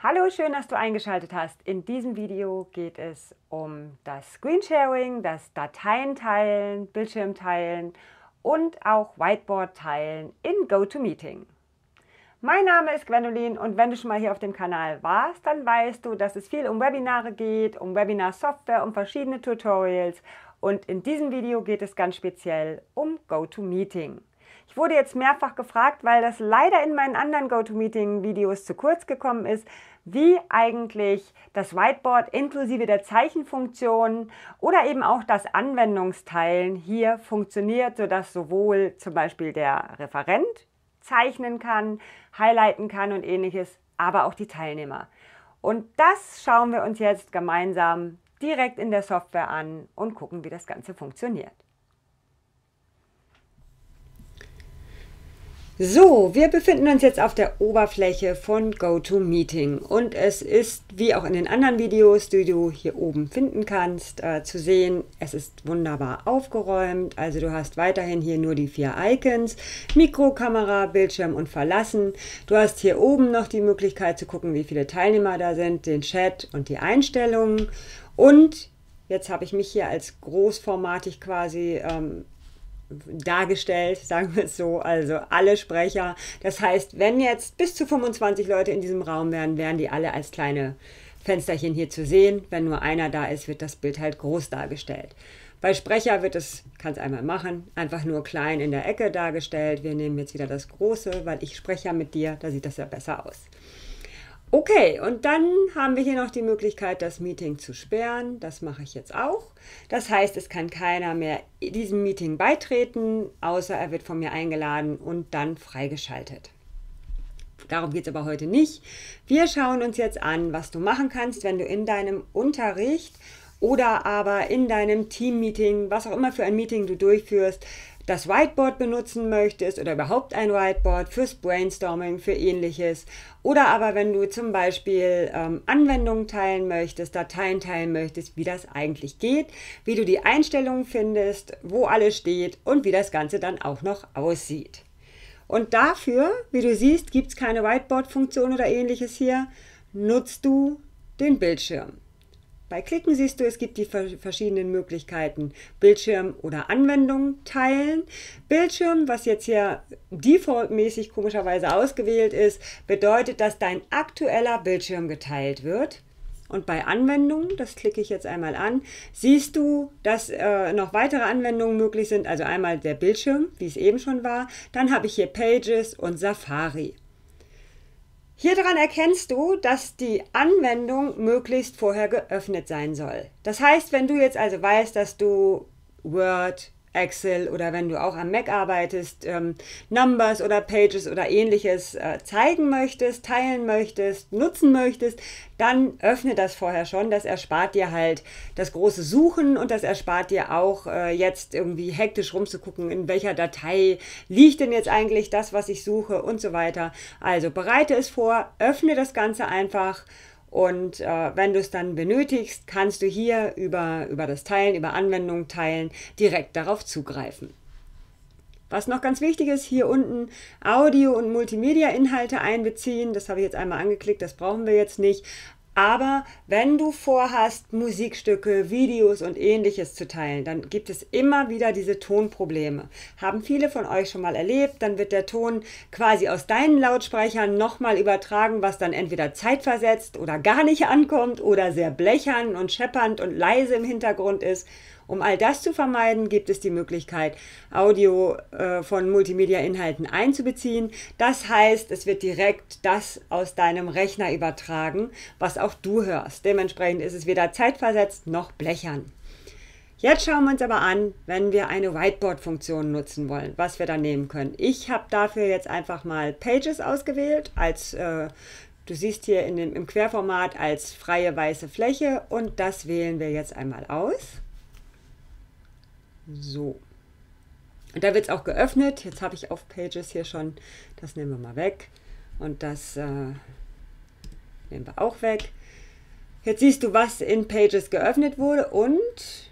Hallo, schön, dass du eingeschaltet hast. In diesem Video geht es um das Screensharing, das Dateien teilen, Bildschirm teilen und auch Whiteboard teilen in GoToMeeting. Mein Name ist Gwendolin und wenn du schon mal hier auf dem Kanal warst, dann weißt du, dass es viel um Webinare geht, um Webinar-Software, um verschiedene Tutorials und in diesem Video geht es ganz speziell um GoToMeeting. Ich wurde jetzt mehrfach gefragt, weil das leider in meinen anderen GoToMeeting-Videos zu kurz gekommen ist, wie eigentlich das Whiteboard inklusive der Zeichenfunktionen oder eben auch das Anwendungsteilen hier funktioniert, sodass sowohl zum Beispiel der Referent zeichnen kann, highlighten kann und ähnliches, aber auch die Teilnehmer. Und das schauen wir uns jetzt gemeinsam direkt in der Software an und gucken, wie das Ganze funktioniert. So, wir befinden uns jetzt auf der Oberfläche von GoToMeeting und es ist, wie auch in den anderen Videos, die du hier oben finden kannst, zu sehen, es ist wunderbar aufgeräumt. Also du hast weiterhin hier nur die 4 Icons, Mikro, Kamera, Bildschirm und Verlassen. Du hast hier oben noch die Möglichkeit zu gucken, wie viele Teilnehmer da sind, den Chat und die Einstellungen. Und jetzt habe ich mich hier als großformatig quasi dargestellt, sagen wir es so, also alle Sprecher. Das heißt, wenn jetzt bis zu 25 Leute in diesem Raum wären, wären die alle als kleine Fensterchen hier zu sehen. Wenn nur einer da ist, wird das Bild halt groß dargestellt. Bei Sprecher wird es, kann es einmal machen, einfach nur klein in der Ecke dargestellt. Wir nehmen jetzt wieder das Große, weil ich spreche mit dir, da sieht das ja besser aus. Okay, und dann haben wir hier noch die Möglichkeit, das Meeting zu sperren. Das mache ich jetzt auch. Das heißt, es kann keiner mehr diesem Meeting beitreten, außer er wird von mir eingeladen und dann freigeschaltet. Darum geht es aber heute nicht. Wir schauen uns jetzt an, was du machen kannst, wenn du in deinem Unterricht oder aber in deinem Team-Meeting, was auch immer für ein Meeting du durchführst, das Whiteboard benutzen möchtest oder überhaupt ein Whiteboard fürs Brainstorming, für ähnliches. Oder aber wenn du zum Beispiel Anwendungen teilen möchtest, Dateien teilen möchtest, wie das eigentlich geht, wie du die Einstellungen findest, wo alles steht und wie das Ganze dann auch noch aussieht. Und dafür, wie du siehst, gibt es keine Whiteboard-Funktion oder ähnliches hier, nutzt du den Bildschirm. Bei Klicken siehst du, es gibt die verschiedenen Möglichkeiten, Bildschirm oder Anwendung teilen. Bildschirm, was jetzt hier defaultmäßig komischerweise ausgewählt ist, bedeutet, dass dein aktueller Bildschirm geteilt wird. Und bei Anwendungen, das klicke ich jetzt einmal an, siehst du, dass noch weitere Anwendungen möglich sind. Also einmal der Bildschirm, wie es eben schon war. Dann habe ich hier Pages und Safari. Hier dran erkennst du, dass die Anwendung möglichst vorher geöffnet sein soll. Das heißt, wenn du jetzt also weißt, dass du Word, Excel oder wenn du auch am Mac arbeitest, Numbers oder Pages oder ähnliches zeigen möchtest, teilen möchtest, nutzen möchtest, dann öffne das vorher schon. Das erspart dir halt das große Suchen und das erspart dir auch jetzt irgendwie hektisch rumzugucken, in welcher Datei liegt denn jetzt eigentlich das, was ich suche und so weiter. Also bereite es vor, öffne das Ganze einfach. Und wenn du es dann benötigst, kannst du hier über das Teilen, über Anwendungen teilen, direkt darauf zugreifen. Was noch ganz wichtig ist, hier unten Audio- und Multimedia-Inhalte einbeziehen. Das habe ich jetzt einmal angeklickt, das brauchen wir jetzt nicht. Aber wenn du vorhast, Musikstücke, Videos und ähnliches zu teilen, dann gibt es immer wieder diese Tonprobleme. Haben viele von euch schon mal erlebt, dann wird der Ton quasi aus deinen Lautsprechern nochmal übertragen, was dann entweder zeitversetzt oder gar nicht ankommt oder sehr blechern und scheppernd und leise im Hintergrund ist. Um all das zu vermeiden, gibt es die Möglichkeit, Audio von Multimedia-Inhalten einzubeziehen. Das heißt, es wird direkt das aus deinem Rechner übertragen, was auch du hörst. Dementsprechend ist es weder zeitversetzt noch blechern. Jetzt schauen wir uns aber an, wenn wir eine Whiteboard-Funktion nutzen wollen, was wir da nehmen können. Ich habe dafür jetzt einfach mal Pages ausgewählt, als du siehst hier im Querformat als freie weiße Fläche und das wählen wir jetzt einmal aus. So, und da wird es auch geöffnet. Jetzt habe ich auf Pages hier schon, das nehmen wir mal weg und das nehmen wir auch weg. Jetzt siehst du, was in Pages geöffnet wurde und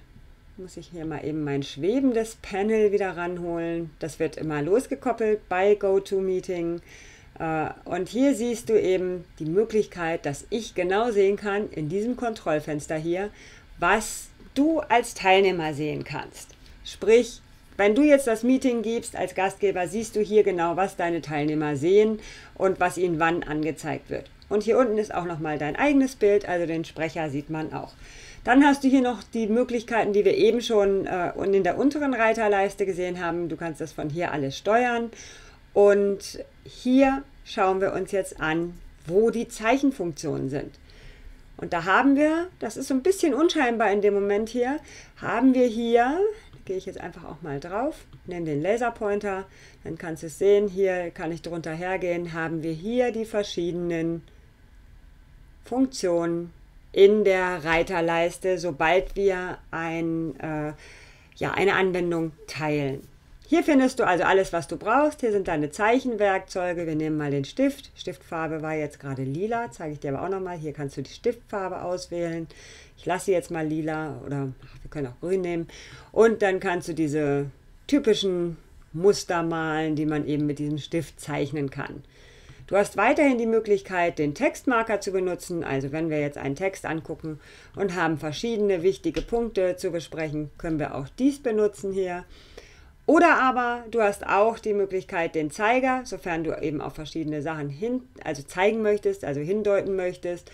muss ich hier mal eben mein schwebendes Panel wieder ranholen. Das wird immer losgekoppelt bei GoToMeeting. Und hier siehst du eben die Möglichkeit, dass ich genau sehen kann, in diesem Kontrollfenster hier, was du als Teilnehmer sehen kannst. Sprich, wenn du jetzt das Meeting gibst als Gastgeber, siehst du hier genau, was deine Teilnehmer sehen und was ihnen wann angezeigt wird. Und hier unten ist auch nochmal dein eigenes Bild, also den Sprecher sieht man auch. Dann hast du hier noch die Möglichkeiten, die wir eben schon in der unteren Reiterleiste gesehen haben. Du kannst das von hier alles steuern. Und hier schauen wir uns jetzt an, wo die Zeichenfunktionen sind. Und da haben wir, das ist so ein bisschen unscheinbar in dem Moment hier, haben wir hier, da gehe ich jetzt einfach auch mal drauf, nehme den Laserpointer, dann kannst du es sehen, hier kann ich drunter hergehen, haben wir hier die verschiedenen Funktionen in der Reiterleiste, sobald wir eine Anwendung teilen. Hier findest du also alles, was du brauchst. Hier sind deine Zeichenwerkzeuge. Wir nehmen mal den Stift. Stiftfarbe war jetzt gerade lila. Zeige ich dir aber auch nochmal. Hier kannst du die Stiftfarbe auswählen. Ich lasse sie jetzt mal lila oder wir können auch grün nehmen. Und dann kannst du diese typischen Muster malen, die man eben mit diesem Stift zeichnen kann. Du hast weiterhin die Möglichkeit, den Textmarker zu benutzen. Also wenn wir jetzt einen Text angucken und haben verschiedene wichtige Punkte zu besprechen, können wir auch dies benutzen hier. Oder aber du hast auch die Möglichkeit, den Zeiger, sofern du eben auf verschiedene Sachen zeigen möchtest, also hindeuten möchtest.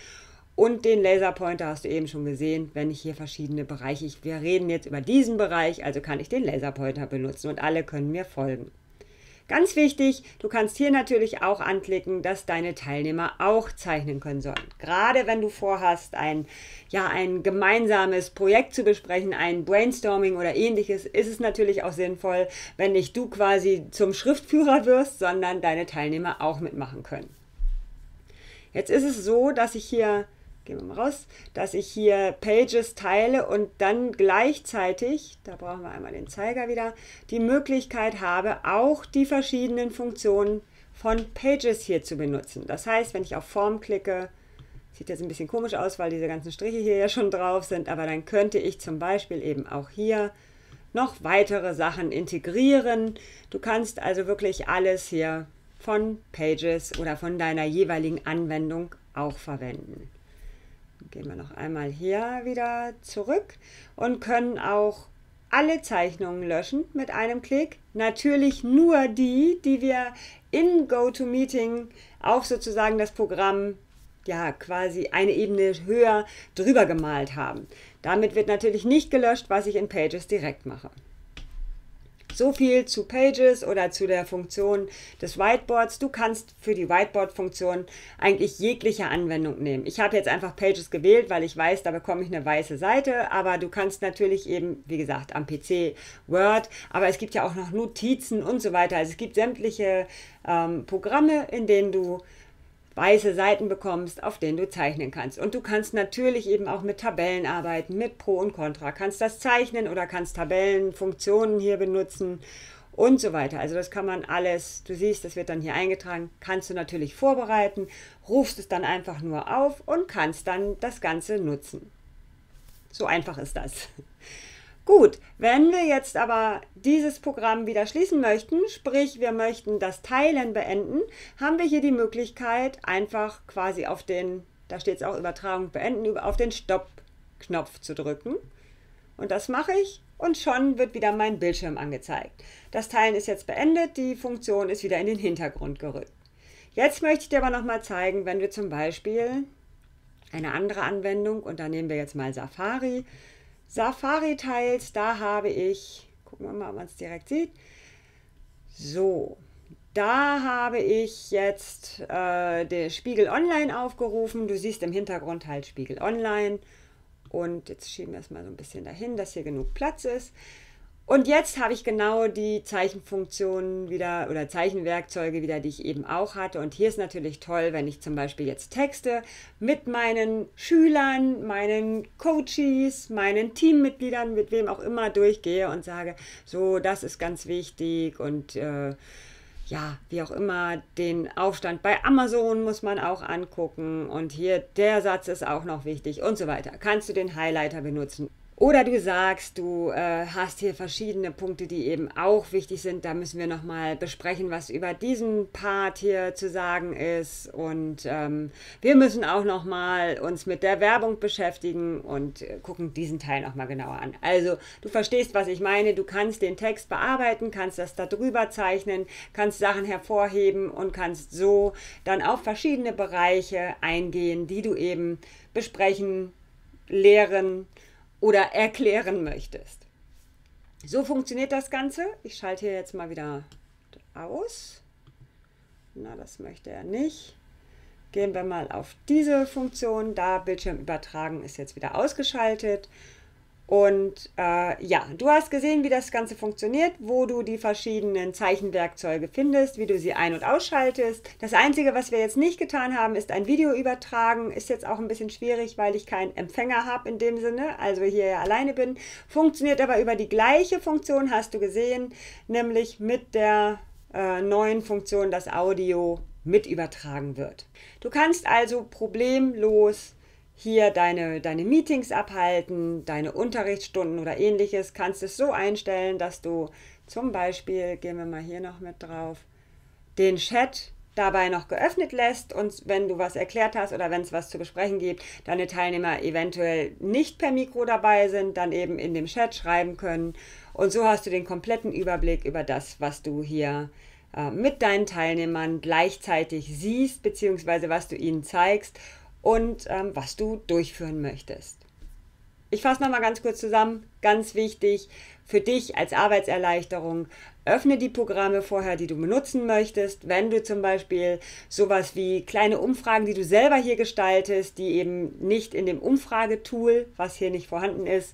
Und den Laserpointer hast du eben schon gesehen, wenn ich hier verschiedene Bereiche, wir reden jetzt über diesen Bereich, also kann ich den Laserpointer benutzen und alle können mir folgen. Ganz wichtig, du kannst hier natürlich auch anklicken, dass deine Teilnehmer auch zeichnen können sollen. Gerade wenn du vorhast, ein gemeinsames Projekt zu besprechen, ein Brainstorming oder ähnliches, ist es natürlich auch sinnvoll, wenn nicht du quasi zum Schriftführer wirst, sondern deine Teilnehmer auch mitmachen können. Jetzt ist es so, dass ich hier, gehen wir mal raus, dass ich hier Pages teile und dann gleichzeitig, da brauchen wir einmal den Zeiger wieder, die Möglichkeit habe, auch die verschiedenen Funktionen von Pages hier zu benutzen. Das heißt, wenn ich auf Form klicke, sieht jetzt ein bisschen komisch aus, weil diese ganzen Striche hier ja schon drauf sind, aber dann könnte ich zum Beispiel eben auch hier noch weitere Sachen integrieren. Du kannst also wirklich alles hier von Pages oder von deiner jeweiligen Anwendung auch verwenden. Gehen wir noch einmal hier wieder zurück und können auch alle Zeichnungen löschen mit einem Klick. Natürlich nur die, die wir in GoToMeeting auf sozusagen das Programm quasi eine Ebene höher drüber gemalt haben. Damit wird natürlich nicht gelöscht, was ich in Pages direkt mache. So viel zu Pages oder zu der Funktion des Whiteboards. Du kannst für die Whiteboard-Funktion eigentlich jegliche Anwendung nehmen. Ich habe jetzt einfach Pages gewählt, weil ich weiß, da bekomme ich eine weiße Seite, aber du kannst natürlich eben, wie gesagt, am PC Word, aber es gibt ja auch noch Notizen und so weiter. Also es gibt sämtliche Programme, in denen du weiße Seiten bekommst, auf denen du zeichnen kannst. Und du kannst natürlich eben auch mit Tabellen arbeiten, mit Pro und Contra. Kannst das zeichnen oder kannst Tabellen, Funktionen hier benutzen und so weiter. Also das kann man alles, du siehst, das wird dann hier eingetragen, kannst du natürlich vorbereiten, rufst es dann einfach nur auf und kannst dann das Ganze nutzen. So einfach ist das. Gut, wenn wir jetzt aber dieses Programm wieder schließen möchten, sprich wir möchten das Teilen beenden, haben wir hier die Möglichkeit, einfach quasi auf den, da steht es auch Übertragung beenden, auf den Stopp-Knopf zu drücken. Und das mache ich und schon wird wieder mein Bildschirm angezeigt. Das Teilen ist jetzt beendet, die Funktion ist wieder in den Hintergrund gerückt. Jetzt möchte ich dir aber nochmal zeigen, wenn wir zum Beispiel eine andere Anwendung, und da nehmen wir jetzt mal Safari teilst, da habe ich, gucken wir mal, ob man es direkt sieht, so, da habe ich jetzt den Spiegel Online aufgerufen, du siehst im Hintergrund halt Spiegel Online und jetzt schieben wir es mal so ein bisschen dahin, dass hier genug Platz ist und jetzt habe ich genau die Zeichenfunktionen wieder oder Zeichenwerkzeuge wieder, die ich eben auch hatte und hier ist natürlich toll, wenn ich zum Beispiel jetzt Texte mit meinen Schülern, meinen Coaches, meinen Teammitgliedern, mit wem auch immer durchgehe und sage, so, das ist ganz wichtig und wie auch immer, den Aufstand bei Amazon muss man auch angucken und hier der Satz ist auch noch wichtig und so weiter. Kannst du den Highlighter benutzen? Oder du sagst, du hast hier verschiedene Punkte, die eben auch wichtig sind. Da müssen wir nochmal besprechen, was über diesen Part hier zu sagen ist. Und wir müssen auch nochmal uns mit der Werbung beschäftigen und gucken diesen Teil nochmal genauer an. Also du verstehst, was ich meine. Du kannst den Text bearbeiten, kannst das da drüber zeichnen, kannst Sachen hervorheben und kannst so dann auf verschiedene Bereiche eingehen, die du eben besprechen, lehren oder erklären möchtest. So funktioniert das Ganze. Ich schalte hier jetzt mal wieder aus. Na, das möchte er nicht. Gehen wir mal auf diese Funktion. Da Bildschirm übertragen ist jetzt wieder ausgeschaltet. Und ja, du hast gesehen, wie das Ganze funktioniert, wo du die verschiedenen Zeichenwerkzeuge findest, wie du sie ein- und ausschaltest. Das Einzige, was wir jetzt nicht getan haben, ist ein Video übertragen. Ist jetzt auch ein bisschen schwierig, weil ich keinen Empfänger habe in dem Sinne, also hier ja alleine bin. Funktioniert aber über die gleiche Funktion, hast du gesehen, nämlich mit der neuen Funktion, dass Audio mit übertragen wird. Du kannst also problemlos hier deine Meetings abhalten, deine Unterrichtsstunden oder ähnliches, kannst es so einstellen, dass du zum Beispiel, gehen wir mal hier noch mit drauf, den Chat dabei noch geöffnet lässt und wenn du was erklärt hast oder wenn es was zu besprechen gibt, deine Teilnehmer eventuell nicht per Mikro dabei sind, dann eben in dem Chat schreiben können und so hast du den kompletten Überblick über das, was du hier mit deinen Teilnehmern gleichzeitig siehst, beziehungsweise was du ihnen zeigst und was du durchführen möchtest. Ich fasse nochmal ganz kurz zusammen, ganz wichtig für dich als Arbeitserleichterung, öffne die Programme vorher, die du benutzen möchtest, wenn du zum Beispiel sowas wie kleine Umfragen, die du selber hier gestaltest, die eben nicht in dem Umfragetool, was hier nicht vorhanden ist,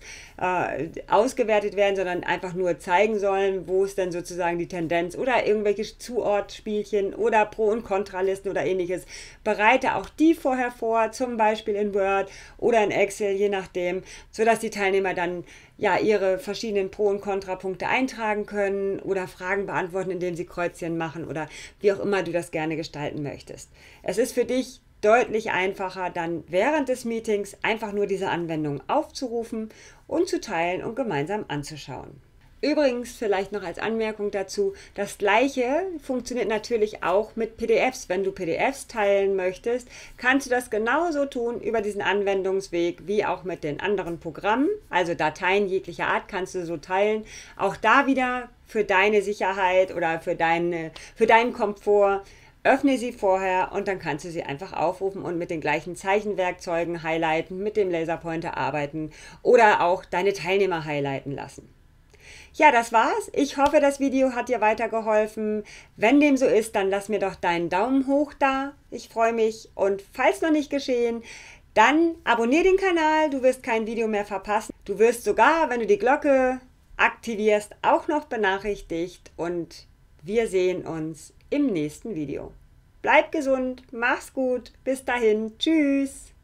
ausgewertet werden, sondern einfach nur zeigen sollen, wo ist denn sozusagen die Tendenz oder irgendwelche Zuortspielchen oder Pro- und Kontralisten oder ähnliches. Bereite auch die vorher vor, zum Beispiel in Word oder in Excel, je nachdem, sodass die Teilnehmer dann ja ihre verschiedenen Pro- und Kontrapunkte eintragen können oder Fragen beantworten, indem sie Kreuzchen machen oder wie auch immer du das gerne gestalten möchtest. Es ist für dich deutlich einfacher, dann während des Meetings einfach nur diese Anwendung aufzurufen und zu teilen und gemeinsam anzuschauen. Übrigens vielleicht noch als Anmerkung dazu, das Gleiche funktioniert natürlich auch mit PDFs. Wenn du PDFs teilen möchtest, kannst du das genauso tun über diesen Anwendungsweg wie auch mit den anderen Programmen. Also Dateien jeglicher Art kannst du so teilen. Auch da wieder für deine Sicherheit oder für deinen Komfort. Öffne sie vorher und dann kannst du sie einfach aufrufen und mit den gleichen Zeichenwerkzeugen highlighten, mit dem Laserpointer arbeiten oder auch deine Teilnehmer highlighten lassen. Ja, das war's. Ich hoffe, das Video hat dir weitergeholfen. Wenn dem so ist, dann lass mir doch deinen Daumen hoch da. Ich freue mich und falls noch nicht geschehen, dann abonniere den Kanal, du wirst kein Video mehr verpassen. Du wirst sogar, wenn du die Glocke aktivierst, auch noch benachrichtigt und wir sehen uns im nächsten Video. Bleib gesund, mach's gut, bis dahin, tschüss!